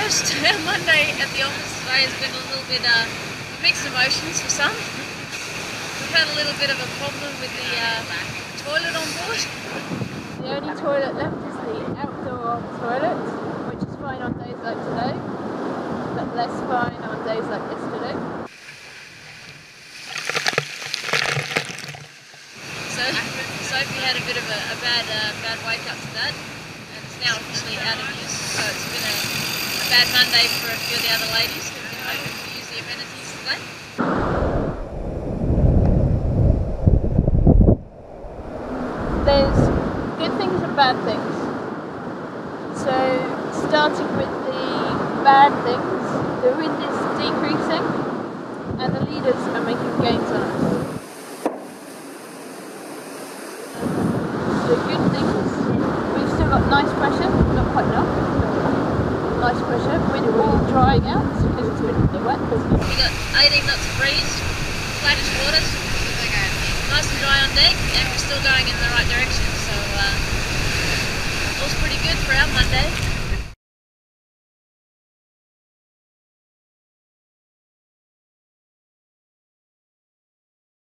first Monday at the office today has been a little bit mixed emotions for some. We've had a little bit of a problem with the toilet on board. The only toilet left is the outdoor toilet, which is fine on days like today, but less fine on days like yesterday. So Sophie had a bit of a bad wake up to that, and it's now officially out of use. So it's been a bad Monday for a few of the other ladies who've been hoping to use the amenities today. There's good things and bad things. So starting with the bad things, the wind is decreasing and the leaders are making gains on us. The good things, we've still got nice pressure, not quite enough, but nice pressure. Wind all drying out because it's been really wet. We've got 18 knots of breeze, flattish waters, nice and dry on deck, and we're still going in the right direction, so all's pretty good for our Monday.